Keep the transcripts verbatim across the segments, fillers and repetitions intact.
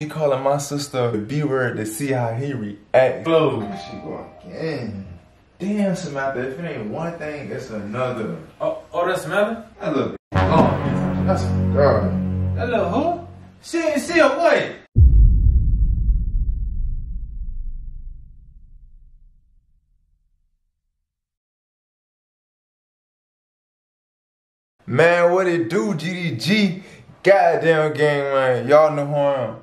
He calling my sister the B-word to see how he reacts. Hello. She going again. Damn, Samantha, if it ain't one thing, it's another. Oh, oh, that's Samantha? That little bitch. Oh, that's a girl. That little who? She ain't see a what? Man, what it do, G D G? Goddamn gang, man. Y'all know who I am.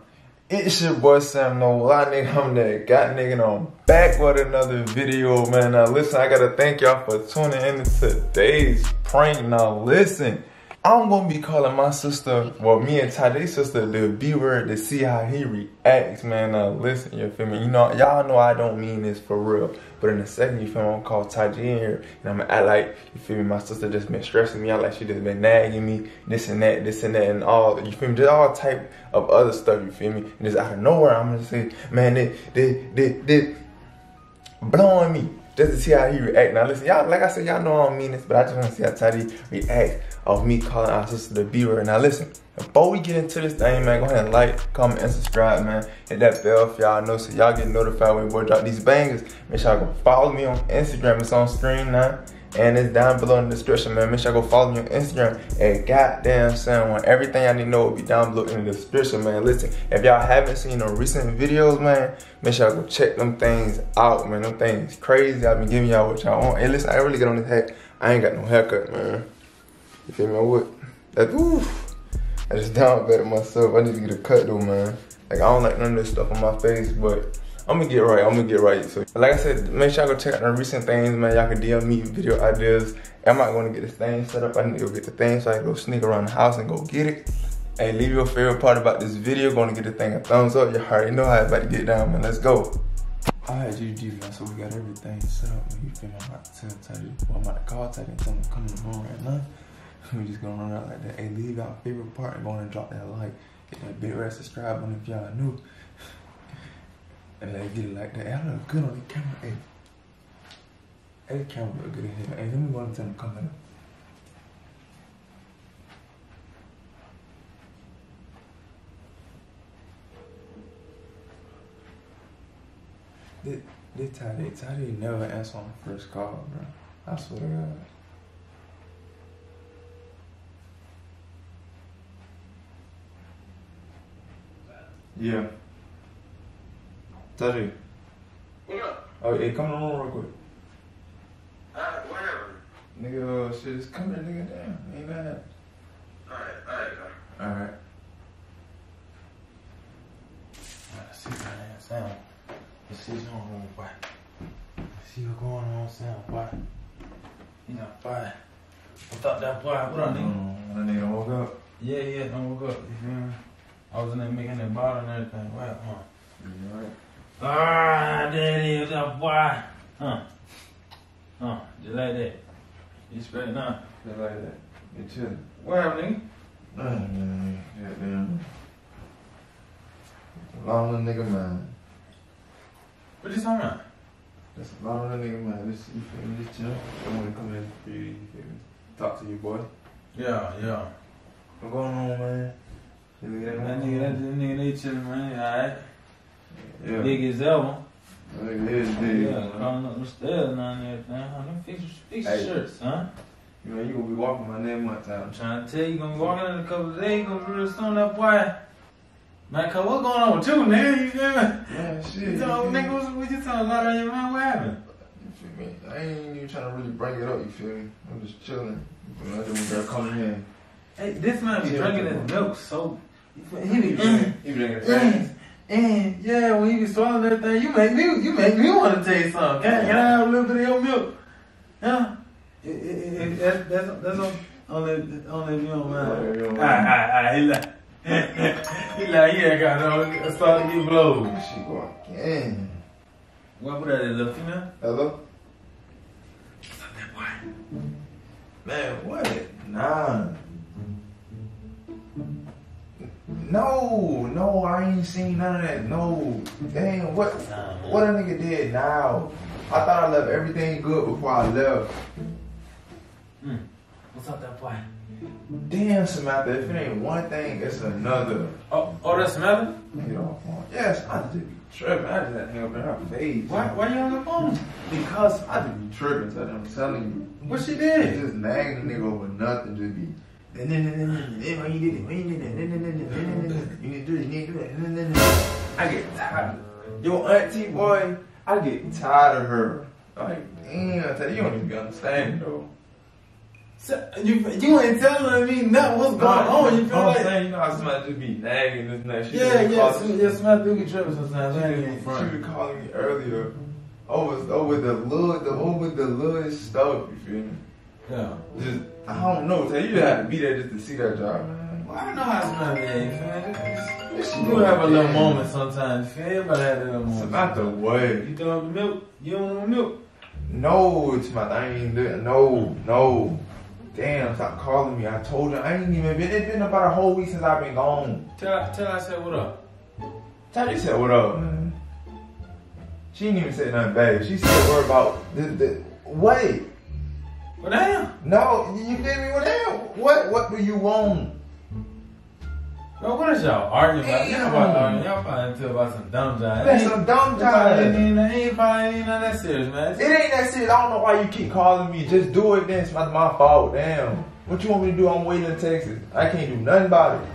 It's your boy Sam, no lie nigga, I'm that got nigga, and I'm back with another video, man. Now listen, I gotta thank y'all for tuning in to today's prank. Now listen, I'm gonna be calling my sister, well me and Tajay's sister, the B-word to see how he reacts, man. Now listen, you feel me? You know, y'all know I don't mean this for real, but in a second, you feel me, I'm gonna call Tajay in here, and I'm gonna act like, you feel me, my sister just been stressing me out, like she just been nagging me, this and that, this and that, and all, you feel me, just all type of other stuff, you feel me? And just out of nowhere, I'm gonna say, man, they, they, they, they blowing me. Just to see how he react. Now listen, y'all, like I said, y'all know I don't mean this, but I just want to see how Tajay reacts of me calling our sister the B-word. Now listen, before we get into this thing, man, go ahead and like, comment, and subscribe, man. Hit that bell if y'all know so y'all get notified when we drop these bangers. Make sure y'all go follow me on Instagram. It's on screen now, and it's down below in the description, man. Make sure y'all go follow me on Instagram at GotDamnSam one. Everything y'all need to know will be down below in the description, man. Listen, if y'all haven't seen the recent videos, man, make sure y'all go check them things out, man. Them things crazy. I've been giving y'all what y'all want. Hey, listen, I really get on this hat. I ain't got no haircut, man. You feel me? I would. That's, oof. I just down better myself. I need to get a cut, though, man. Like, I don't like none of this stuff on my face, but I'm gonna get right, I'm gonna get right. So, like I said, make sure y'all go check out the recent things, man. Y'all can D M me video ideas. I'm not gonna get this thing set up. I need to go get the thing so I can go sneak around the house and go get it. Hey, leave your favorite part about this video. Gonna get the thing a thumbs up. You already know how it's about to get down, man. Let's go. All right, G G, so we got everything set up. You feel me? I'm about to tell Tajay, well, I'm about to call Tajay and tell him to come in the room right now. We just gonna run out like that. Hey, leave your favorite part and go on and drop that like. Hit that big red subscribe button if y'all new. And let's get it like that. Hey, I look good on the camera. Hey, hey, the camera look good in here. Hey, let me go and tell them to come in. This, this Tajay, Tajay never answer on the first call, bro. I swear to God. Yeah. Tajay. Yeah. Oh, hey, come in the room real quick. Uh, whatever. Nigga, uh, shit, just come here, nigga, damn. Ain't bad. Alright, alright, alright. Alright. Let's see what I am, Sam. Let's see what's going on, boy. Let's see what's going on, Sam, boy. He's not fine. What's up, that boy? What up, nigga? That nigga woke up? Yeah, yeah, I woke up. You feel me? I was in there making that bottle and everything. What up, huh? You alright? Ah, there it is, that boy. Huh? Huh? Just like that. You straight now? Just like that. You chillin'. Where am I, nigga? Oh, man. Yeah, man. Long little nigga, man. What you talking about? That's a long little nigga, man. This, you feel me? This chill. I wanna come in for you, you feel me? Talk to you, boy. Yeah, yeah. What's going on, man? That nigga, that nigga, they chillin', man. Alright? Yeah. Big as ever. Big as big. Yeah, climbing up the stairs and everything. Let me fix, fix your shirts, huh? You know, you gonna be walking my name one time. I'm trying to tell you, you gonna be walking in a couple of days, you gonna be real soon, that boy. Man, cause what's going on with you, nigga? You feel me? Yeah, shit. You talking, nigga, what's, what you talking about on your mind? What happened? You feel me? I ain't even trying to really bring it up, you feel me? I'm just chillin'. I just gotta come in. Hey, this man be drinking his milk so. He be drinking. He be drinking fast. And yeah, when you be swallowing everything, you make me, you make me want to taste something. Can, can I have a little bit of your milk? Yeah, it, it, it, that's that's that's only only if you don't mind. I I I he like he like he ain't got no starting to get blown. She going again. What put that in little female? Hello. What's up, that boy? Man, what? Nah. No, no, I ain't seen none of that. No, damn, what, what a nigga did now? I thought I left everything good before I left. Mm. What's up, that boy? Damn, Samantha, if it ain't one thing, it's another. Oh, oh, that's Samantha? Get off the phone. Yes, I just be tripping. I just had to hang up in her face. Why, why you on the phone? Because I just be tripping, so I'm telling you. What she did? Just nagging the nigga over nothing, just be. You need to do this, you need to do that. I get tired. Your auntie, boy, I get tired of her. Like, damn, you don't even understand, though. So, you, you ain't telling me nothing what's going no, on. You feel I'm like saying, you know how somebody just be nagging this night. She yeah, yeah, some, yeah, somebody do get tripping sometimes. She, she, was, she was calling me earlier over, over the little, the over the little stuff. You feel me? Yeah. Just I don't know. Tell you, you had to be there just to see that job. Man. Well, I don't know how somebody is, man. She do have a little moment sometimes. Everybody had a little moment. It's not the way. You don't want the milk. You don't want the milk. No, it's my. I ain't doing. No, no. Damn, stop calling me. I told her I ain't even been. It's been about a whole week since I've been gone. Tell, tell her I said what up. Tell her you said what up, man. She ain't even said nothing bad. She said what about the, the wait. What the hell? No, you gave me what the hell? What what do you want? Bro, what is y'all arguing about? Y'all about arguing. Y'all probably into about some dumb job. That's some dumb job. It ain't, it ain't probably ain't that serious, man. It's it ain't that serious. I don't know why you keep calling me. Just do it then. It's not my fault. Damn. What you want me to do? I'm waiting in Texas. I can't do nothing about it.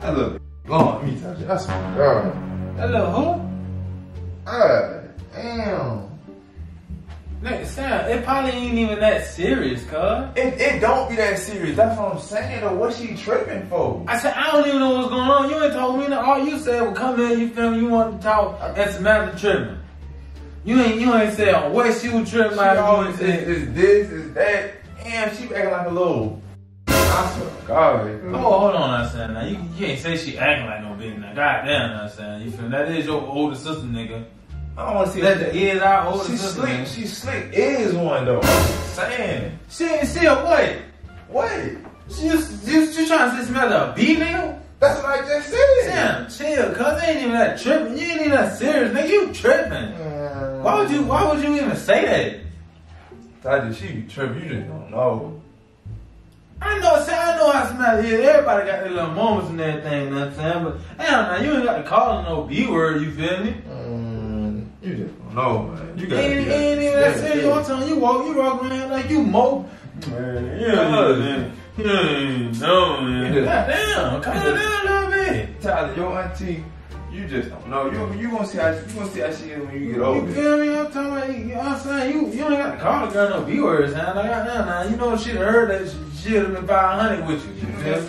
That little blonde me, Tajay. That's my girl. That little who? Uh, damn. Look, Sam, it probably ain't even that serious, cuz. It, it don't be that serious. That's what I'm saying, though. What she tripping for? I said, I don't even know what's going on. You ain't told me. All you said was come in, you feel me, you want to talk. That's Samantha tripping. You ain't you ain't said on what she was tripping like. Always said, it's this, it's that. Damn, she acting like a little. I swear to God. Oh, hold on, I said. Now, you, you ain't say she acting like no bitch. Now, goddamn, I said. You feel me? That is your older sister, nigga. I don't want to see that. That is our older sister. She slick. Man. She slick is one though. Saying she ain't see a what? What? She just, just you trying to smell a bee, nigga? That's what I just said. Sam, chill, cause it ain't even that tripping. You ain't even that serious, nigga. You tripping? Mm. Why would you? Why would you even say that? Tajay, she be tripping. You just don't know. I know, Sam. I know how smell is. Everybody got their little moments and everything, man. Sam, but hell, now you ain't got to call no B word. You feel me? Mm. You just don't know, man. You gotta ain't, ain't even that serious. Your time, you walk, you rock around like you mope. Man, yeah, man. You ain't know, man. You just, damn, calm down a little bit. Tyler, your auntie, you just don't know. You you gonna see how you gonna see how she is when you get older. You feel me? I'm talking about, you know what I'm saying? You you ain't gotta call the girl no B words, man. Like I now, now you know if she'd heard that she she'd have been five hundred with you. You feel me?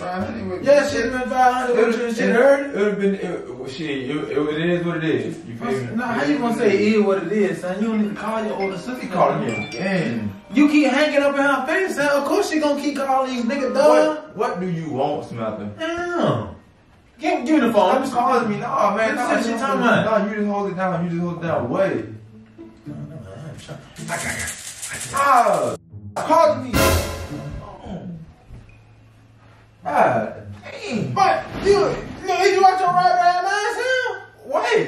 Yeah, she'd have been five hundred with you and she'd heard it. It would have been it, Shit, it, it is what it is. You feel me? Nah, how you gonna say it is what it is, son? You don't even call your older sister. You calling me again. You keep hanging up in her face, son. Of course she gonna keep calling these niggas, dog. What, what do you want, Samantha? Damn. Give, give me the phone. I'm just calling me. Nah, man. Nah, you, you, talking about? Nah, you just hold it down. You just hold it down. Wait. No, no, man. I'm trying. I got it. Ah, called me. Oh. Ah, dang. But, dude. No, you out your right man, man, Sam? Wait.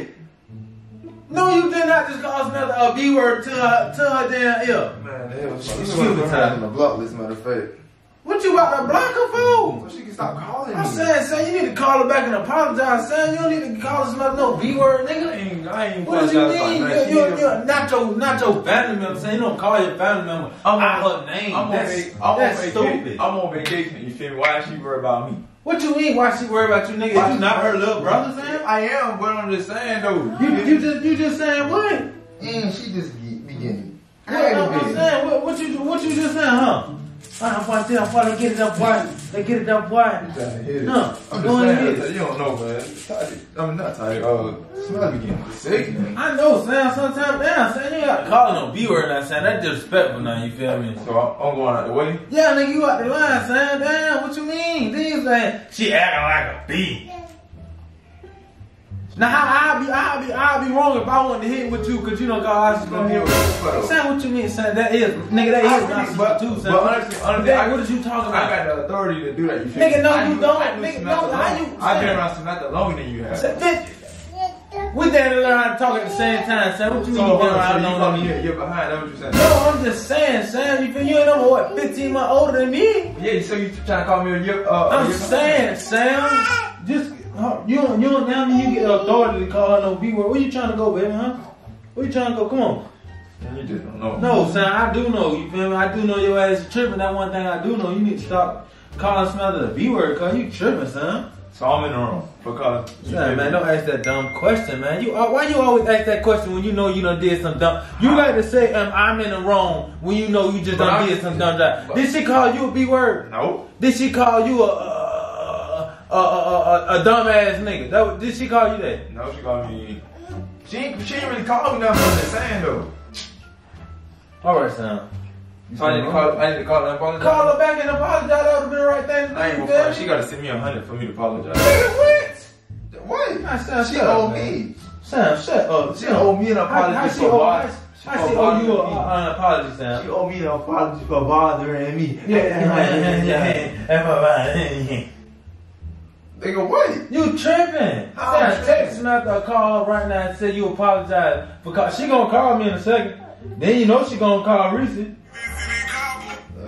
No, you did not just call Samantha a B word to her, to her damn ear. Man, the hell, she was on the block list, matter of fact. What you about to block her for? So she can stop calling me. I'm saying, Sam, you need to call her back and apologize, Sam. You don't need to call Samantha no B word, nigga. I ain't, I ain't what do you mean? You're, you're, you're not your, not your family member, Sam. You don't call your family member out her name. I'm that's on that's I'm stupid. Vacation. I'm on vacation. You feel me? Why is she worried about me? What you mean? Why she worry about you, nigga? Why you not her little brother, Sam? I am, but I'm just saying though. You, you just, you just saying what? Mm, she just beginning. What, what I'm saying? What, what you, what you just saying, huh? I'm about to, I'm about to get it up, boy. They get it up, boy. No, I'm going to get it. You don't know, man. I'm not tired. Oh, it's not getting sick, man. I know, Sam. Sometimes, man, Sam, you got to call no B word now, Sam. That's disrespectful now. You feel me? So I'm going out the way. Yeah, nigga, you out the line, Sam. Damn, what you mean? These man, she acting like a B. Now I'll be, I'll be, I'll be wrong if I wanted to hit with you, cause you don't call us gonna hit with you. Sam, what you mean, Sam? That is, nigga, that is not but, too, Sam. But honestly, honestly, I, what did you talking about? I got the authority to do that. You nigga, no, I you do, don't. Nigga, no, how you? I've been around Samantha longer than you have. Bitch. We got to learn how to talk at the same time, son. What you mean you better out on me? You're behind, that's what you're saying. No, I'm just saying, son. You feel you ain't over what, fifteen months older than me? Yeah, so you trying to call me a year? Uh, I'm saying, son. Just you don't, you don't now you get authority to call no B word. Where you trying to go, baby, huh? Where you trying to go? Come on. You just don't know. No, son, I do know. You feel me? I do know your ass is tripping. That one thing I do know. You need to stop calling Samantha the B word, cause you tripping, son. So I'm in the room because. Yeah, man, don't ask that dumb question, man. You why you always ask that question when you know you done did some dumb? You like to say um, I'm in the wrong when you know you just but done I, did some dumb job. Did she call you a B word? No. Did she call you a a a, a, a, a dumb ass nigga? That, did she call you that? No, she called me. She ain't, she ain't really called me nothing on that saying though. All right, son. So I need to call. I need to call and apologize. Call her back and apologize. That would have been the right thing to do. I ain't gonna. She gotta send me a hundred for me to apologize. What? What? Nah, son, she owe me. Sam, shut up. She owe me an apology I, I for bothering. I she owe you an apology, Sam. She owe me an apology for bothering me. Yeah. Nigga, what? You tripping? I Sam, text me after a call right now and say you apologize because she gonna call me in a second. Then you know she gonna call Reese.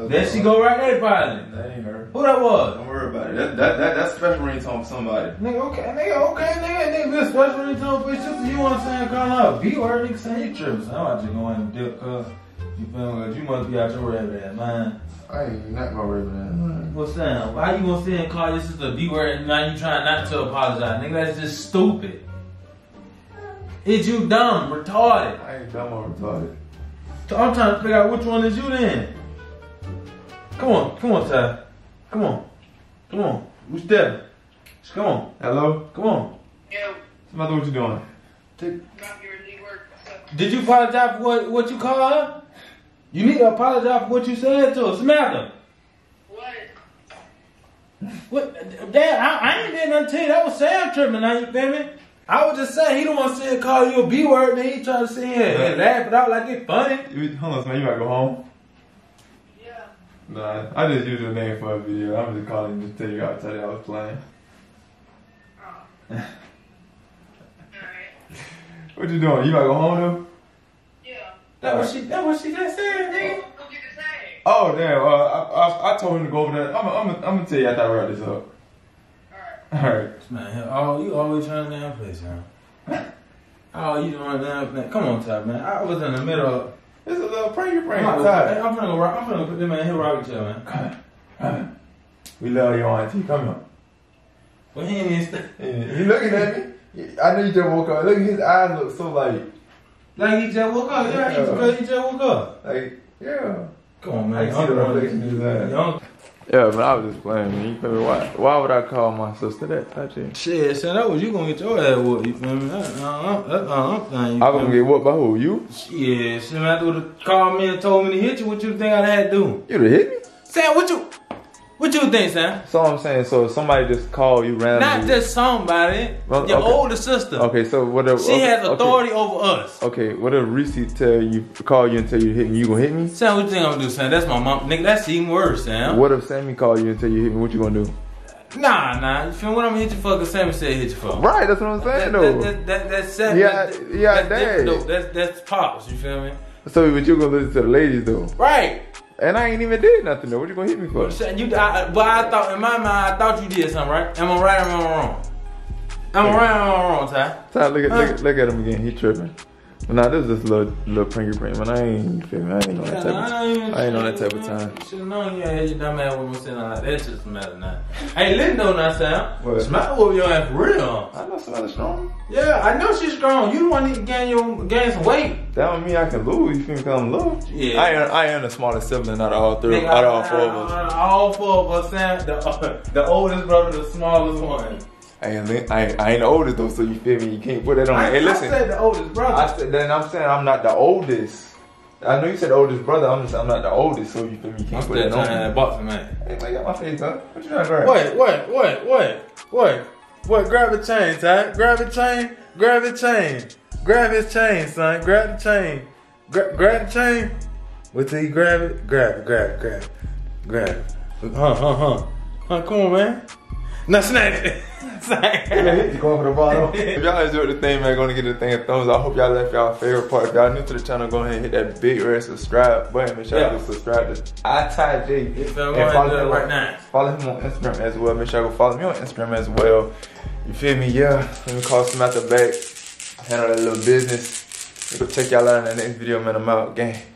Then she go right there probably. That ain't her. Who that was? Don't worry about it. That that that that's special ringtone for somebody. Nigga, okay, nigga, okay, nigga, nigga, this special ringtone for your sister. You want to say calling out B word, nigga, say you tripping. So I'm just going and dip, cuz you feel me? You must be out your rabbit ass, man. I ain't not my rabbit ass. What's that? Why you gonna sit and call your sister a B word and now you trying not to apologize, nigga? That's just stupid. Is you dumb, retarded? I ain't dumb or retarded. So I'm trying to figure out which one is you then. Come on, come on, Ty. Come on. Come on. Who's there? Come on. Hello? Come on. Yo. Samantha, what you doing? Did, did you apologize for what, what you called her? You need to apologize for what you said to her. Samantha. What? What? Dad, I, I ain't did nothing to you. That was Sam tripping now, you feel me? I was just saying, he don't want to sit and call you a B word, then he trying to sit here and laugh it out like it's funny. Hold on, man. You gotta go home. Nah, I just used your name for a video. I'm just calling you to tell you how to tell you I was playing. Oh. Alright. What you doing? You gotta go home though? Yeah. That what she that what she just said, nigga. What you just say? Oh damn, uh, I, I I told him to go over there. I'm I'm I'm gonna tell you after I wrap this up. Alright. Alright. Man, oh you always trying to down place, man. Oh, you trying to down place. Come on, Ty, man. I was in the middle of it's a little prank you're pranking. I'm finna go rock. I'm finna put them in here rock with you, man. Come on. Come on. We love your auntie. Come on. Well, he ain't even yeah. He looking at me. I know you just woke up. Look, his eyes look so light. Like he just woke up. Yeah, yeah. Because he just woke up. Like, yeah. Come on, man. I see the reflection in his eyes. Yeah, but I was just playing, man. You feel me? Why, why would I call my sister that type shit? Shit, son, that was you gonna get your ass whooped, you feel me? That's all I'm saying. I was gonna get whooped by who? You? Yeah, shit, man. I would have called me and told me to hit you. What you think I had to do? You'd have hit me? Sam, what you what you think, Sam? So I'm saying, so somebody just called you randomly. Not just somebody. Well, your okay. older sister. Okay, so whatever. She okay, has authority okay. over us. Okay, what if Reese tell you, call you and tell you to hit me? You gonna hit me? Sam, what you think I'm gonna do, Sam? That's my mom, nigga. That's even worse, Sam. What if Sammy call you and tell you hit me? What you gonna do? Nah, nah. You feel what I'm gonna hit you for? Cause Sammy said hit you for. Right, that's what I'm saying that, though. That, that, that, that's Sammy. Yeah, that, yeah, that, that, that's that's pops. You feel me? So, but you gonna listen to the ladies though? Right. And I ain't even did nothing though. What you gonna hit me for? You, I, but I thought in my mind, I thought you did something, right? Am I right or am I wrong? Am I right or am I wrong, Ty? Ty, look at, huh? look, look at him again. He tripping. Nah, this is just little little pranky prank. Man, I ain't feel me. I ain't on that type of time. I ain't on that type of time. You should know you ain't your dumb ass woman sitting on like that. That's just a matter of now. Hey, listen though, now Sam. Smile whoop your ass for real. I know somebody's strong. Yeah, I know she's strong. You want to gain your gain some weight. That don't mean I can lose. You feel me? Cause I'm low. Yeah. I am, I am the smartest sibling out of all three. Nigga, out of all four of us. All four of us, Sam. The the oldest brother, the smallest one. I ain't, I ain't the oldest though, so you feel me? You can't put that on. I, hey, listen. I said the oldest brother. I said, then I'm saying I'm not the oldest. I know you said the oldest brother. I'm just I'm not the oldest, so you feel me? You can't I'm put that on. That boxing, man. Hey, man, got my face up. What you trying to grab? What? What? What? What? What? What? Grab a chain, Ty. Grab a chain. Grab a chain. Grab his chain, son. Grab the chain. Gra grab the chain. Wait till you grab it. Grab it. Grab it. Grab it. Grab it. Huh? Huh? Huh? Huh? Come on, man. No, snatch it. You're going for the bottle. If y'all enjoyed the thing, man, gonna give the thing a thumbs up. I hope y'all left y'all favorite part. If y'all new to the channel, go ahead and hit that big red subscribe button. Make sure y'all yeah. go subscribe to Tyjae. If y'all follow him right now, follow him on Instagram as well. Make sure y'all go follow me on Instagram as well. You feel me? Yeah. Let me call Samantha back. Handle that little business. Go check y'all out in the next video, man. I'm out. Gang.